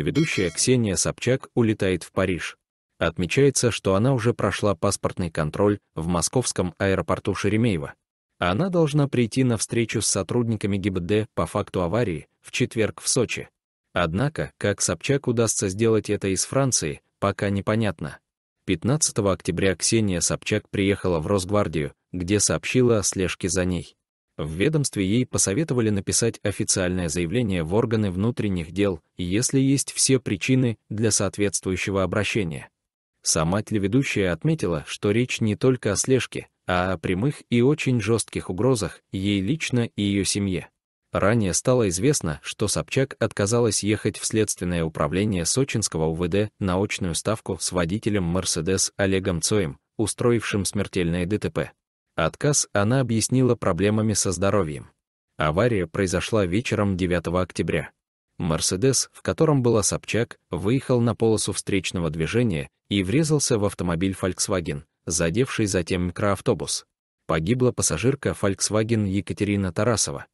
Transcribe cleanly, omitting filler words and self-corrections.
телеведущая Ксения Собчак улетает в Париж. Отмечается, что она уже прошла паспортный контроль в московском аэропорту Шереметьево. Она должна прийти на встречу с сотрудниками ГИБДД по факту аварии в четверг в Сочи. Однако, как Собчак удастся сделать это из Франции, пока непонятно. 15 октября Ксения Собчак приехала в Росгвардию, где сообщила о слежке за ней. В ведомстве ей посоветовали написать официальное заявление в органы внутренних дел, если есть все причины для соответствующего обращения. Сама телеведущая отметила, что речь не только о слежке, а о прямых и очень жестких угрозах ей лично и ее семье. Ранее стало известно, что Собчак отказалась ехать в следственное управление сочинского УВД на очную ставку с водителем «Мерседес» Олегом Цоем, устроившим смертельное ДТП. Отказ она объяснила проблемами со здоровьем. Авария произошла вечером 9 октября. «Мерседес», в котором была Собчак, выехал на полосу встречного движения и врезался в автомобиль «Фольксваген», задевший затем микроавтобус. Погибла пассажирка «Фольксваген» Екатерина Тарасова.